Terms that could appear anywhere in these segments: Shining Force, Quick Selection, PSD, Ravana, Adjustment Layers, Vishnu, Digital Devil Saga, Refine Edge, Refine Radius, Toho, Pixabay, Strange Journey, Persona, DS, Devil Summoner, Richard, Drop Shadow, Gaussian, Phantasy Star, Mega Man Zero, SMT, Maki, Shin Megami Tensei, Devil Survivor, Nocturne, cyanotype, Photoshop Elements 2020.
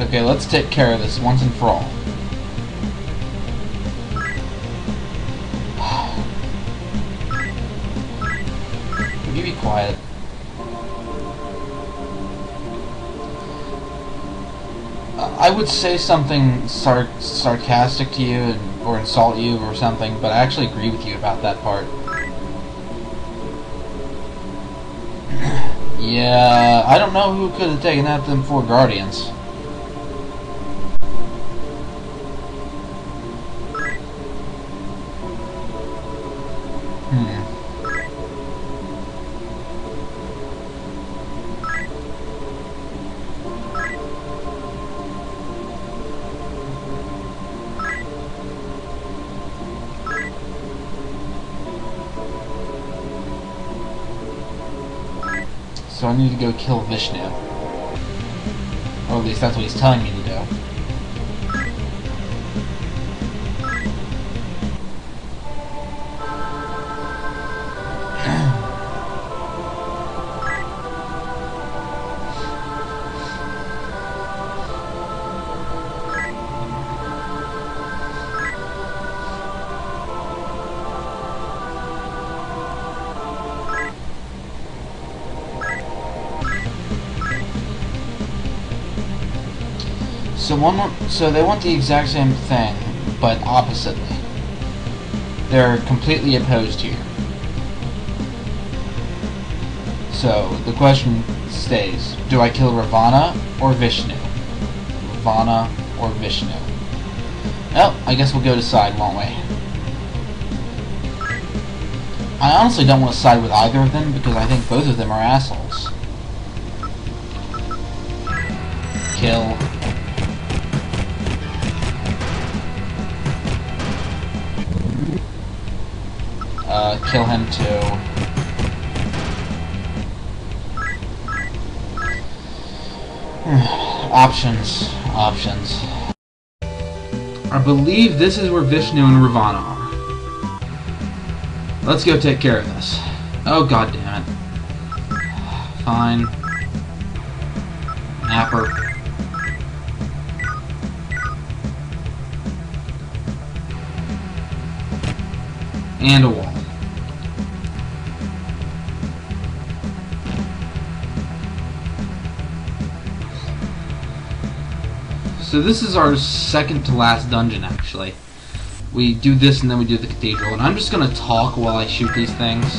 Okay, let's take care of this once and for all. Will you be quiet? I would say something sarcastic to you or insult you or something, but I actually agree with you about that part. Yeah, I don't know who could have taken out them four guardians. So I need to go kill Vishnu. Or at least that's what he's telling me to do. So they want the exact same thing, but oppositely. They're completely opposed here. So the question stays: do I kill Ravana or Vishnu? Ravana or Vishnu? Well, I guess we'll go to side, won't we? I honestly don't want to side with either of them because I think both of them are assholes. Kill. Kill him too. Options. Options. I believe this is where Vishnu and Ravana are. Let's go take care of this. Oh, god damn it. Fine. Napper. And a wall. So this is our second to last dungeon, actually. We do this and then we do the cathedral, and I'm just gonna talk while I shoot these things.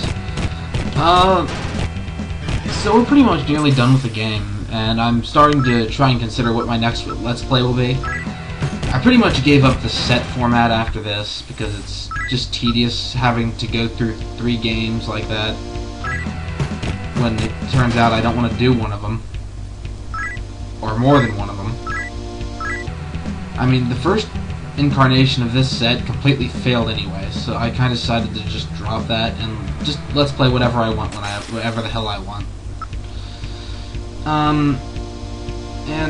So we're pretty much nearly done with the game, and I'm starting to try and consider what my next Let's Play will be. I pretty much gave up the set format after this, because it's just tedious having to go through 3 games like that, when it turns out I don't want to do one of them. Or more than one of them. I mean, the first incarnation of this set completely failed anyway, so I kind of decided to just drop that and just let's play whatever I want whatever the hell I want. And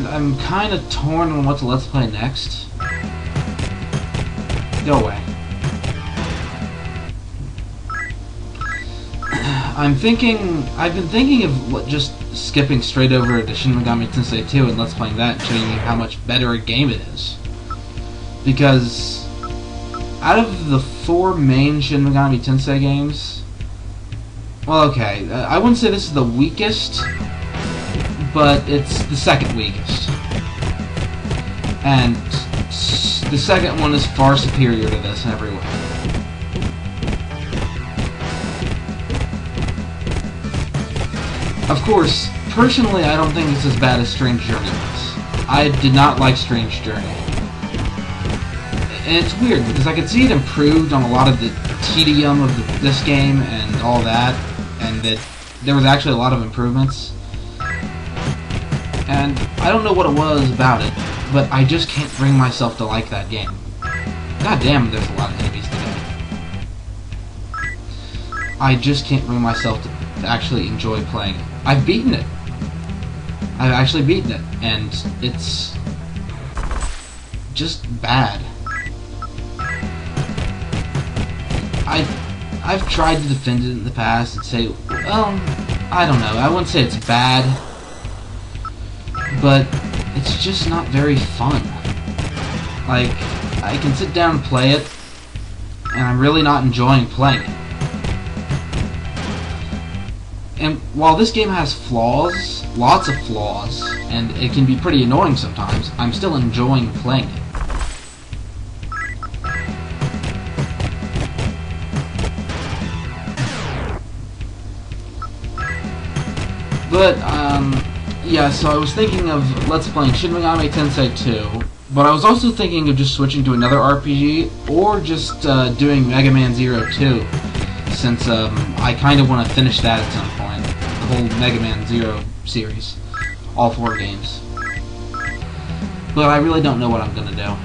I'm kind of torn on what to let's play next. Go away. I've been thinking of just skipping straight over to Shin Megami Tensei 2 and let's playing that and showing you how much better a game it is. Because out of the 4 main Shin Megami Tensei games, well, okay, I wouldn't say this is the weakest, but it's the second weakest. And the second one is far superior to this in every way. Of course, personally, I don't think it's as bad as Strange Journey was. I did not like Strange Journey. And it's weird, because I could see it improved on a lot of the tedium of this game and all that, and that there was actually a lot of improvements. And I don't know what it was about it, but I just can't bring myself to like that game. God damn, there's a lot of enemies today. I just can't bring myself to actually enjoy playing it. I've beaten it. I've actually beaten it, and it's just bad. I've tried to defend it in the past and say, well, I don't know. I wouldn't say it's bad, but it's just not very fun. Like, I can sit down and play it, and I'm really not enjoying playing it. And while this game has flaws, lots of flaws, and it can be pretty annoying sometimes, I'm still enjoying playing it. But, yeah, so I was thinking of Let's Playing Shin Megami Tensei 2, but I was also thinking of just switching to another RPG, or just doing Mega Man Zero 2, since I kind of want to finish that at some point. The whole Mega Man Zero series. All 4 games. But I really don't know what I'm gonna do.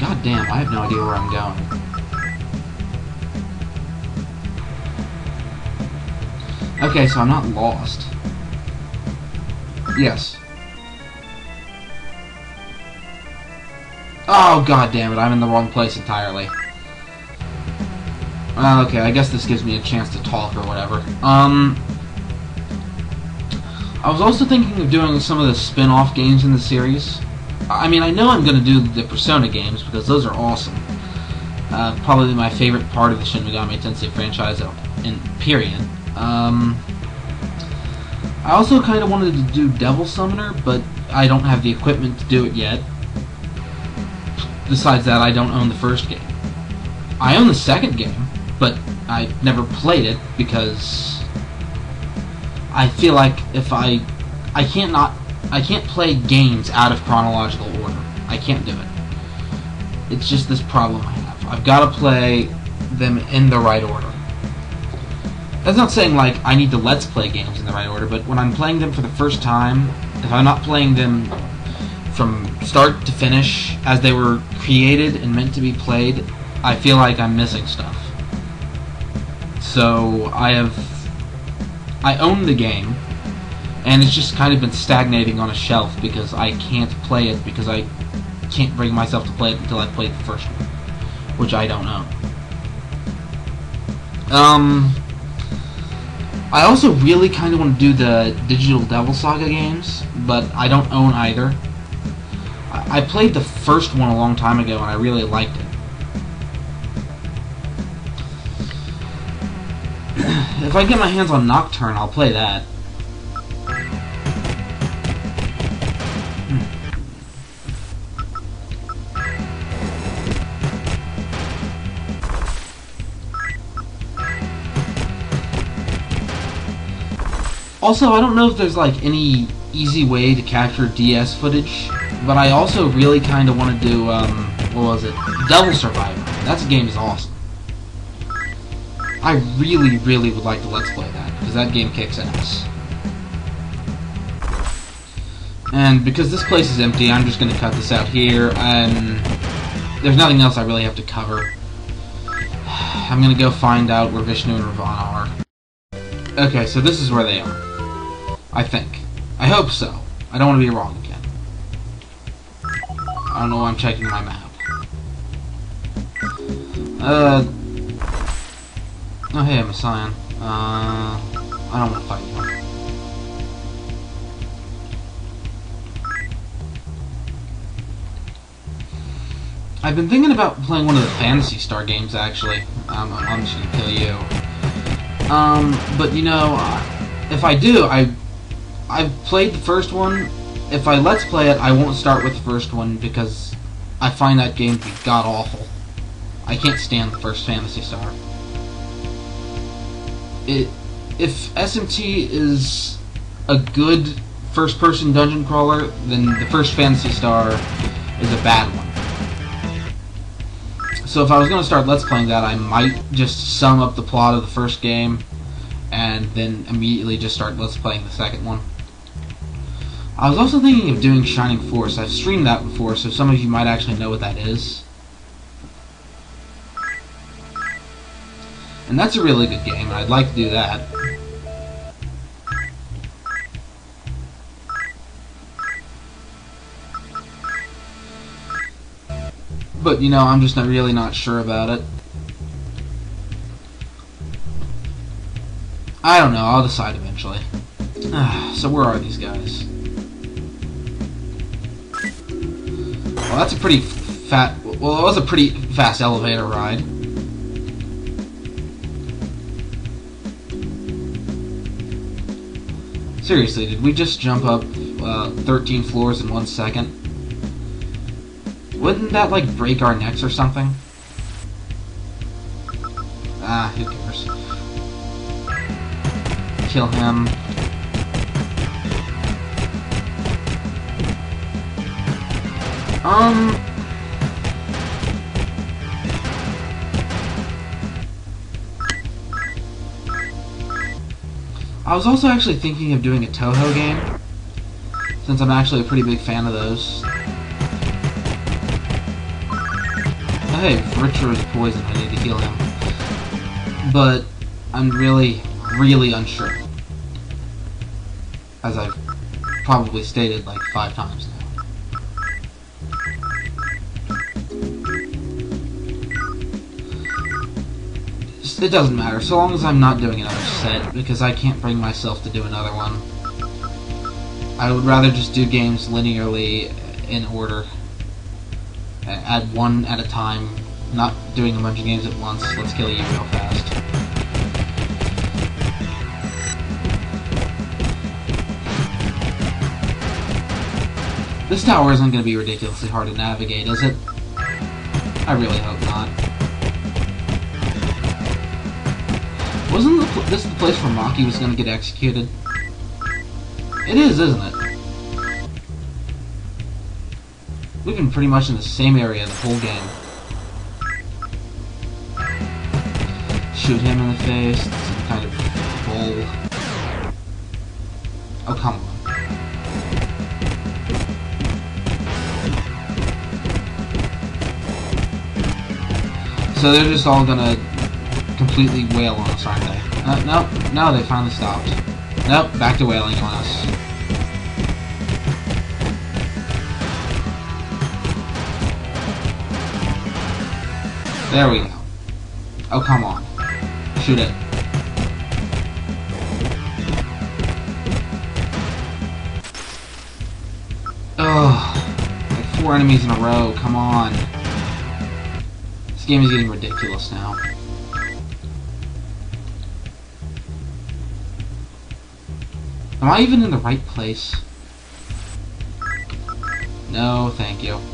God damn, I have no idea where I'm going. Okay, so I'm not lost. Yes. Oh, god damn it! I'm in the wrong place entirely. Okay, I guess this gives me a chance to talk or whatever. I was also thinking of doing some of the spin-off games in the series. I mean, I know I'm going to do the Persona games, because those are awesome. Probably my favorite part of the Shin Megami Tensei franchise, in period. I also kind of wanted to do Devil Summoner, but I don't have the equipment to do it yet. Besides that, I don't own the first game. I own the second game, but I never played it because I feel like if I can't play games out of chronological order. I can't do it. It's just this problem I have. I've got to play them in the right order. That's not saying like I need to Let's Play games in the right order, but when I'm playing them for the first time, if I'm not playing them from start to finish, as they were created and meant to be played, I feel like I'm missing stuff. So, I own the game, and it's just kind of been stagnating on a shelf because I can't play it, because I can't bring myself to play it until I played the first one, which I don't know. I also really kind of want to do the Digital Devil Saga games, but I don't own either. I played the first one a long time ago, and I really liked it. If I get my hands on Nocturne, I'll play that. Also, I don't know if there's like any easy way to capture DS footage, but I also really kind of want to do, what was it? Devil Survivor. That game is awesome. I really, really would like to Let's Play that, because that game kicks ass. And because this place is empty, I'm just going to cut this out here, and there's nothing else I really have to cover. I'm going to go find out where Vishnu and Ravana are. Okay, so this is where they are. I think. I hope so. I don't want to be wrong again. I don't know why I'm checking my map. Oh hey, I'm a scion. I don't want to fight you. I've been thinking about playing one of the Phantasy Star games, actually. I'm just gonna kill you. But you know, if I do, I've played the first one. If I Let's Play it, I won't start with the first one because I find that game to be god-awful. I can't stand the first Phantasy Star. If SMT is a good first-person dungeon crawler, then the first Phantasy Star is a bad one. So if I was going to start Let's Playing that, I might just sum up the plot of the first game and then immediately just start Let's Playing the second one. I was also thinking of doing Shining Force. I've streamed that before, so some of you might actually know what that is. And that's a really good game, and I'd like to do that. But, you know, I'm just not really not sure about it. I don't know, I'll decide eventually. So where are these guys? Well, that's a pretty fat... Well, it was a pretty fast elevator ride. Seriously, did we just jump up 13 floors in 1 second? Wouldn't that, like, break our necks or something? Ah, who cares. Kill him. I was also actually thinking of doing a Toho game, since I'm actually a pretty big fan of those. Hey, Richard is poisoned. I need to heal him. But I'm really, really unsure. As I've probably stated like 5 times now. It doesn't matter, so long as I'm not doing another set, because I can't bring myself to do another one. I would rather just do games linearly in order. Add one at a time, not doing a bunch of games at once. Let's kill you real fast. This tower isn't going to be ridiculously hard to navigate, is it? I really hope not. Wasn't this the place where Maki was going to get executed? It is, isn't it? We've been pretty much in the same area the whole game. Shoot him in the face, some kind of bull. Oh, come on. So they're just all gonna completely wail on us, aren't they? Nope, no, they finally stopped. Nope, back to wailing on us. There we go. Oh, come on. Shoot it. Ugh. Like 4 enemies in a row. Come on. This game is getting ridiculous now. Am I even in the right place? No, thank you.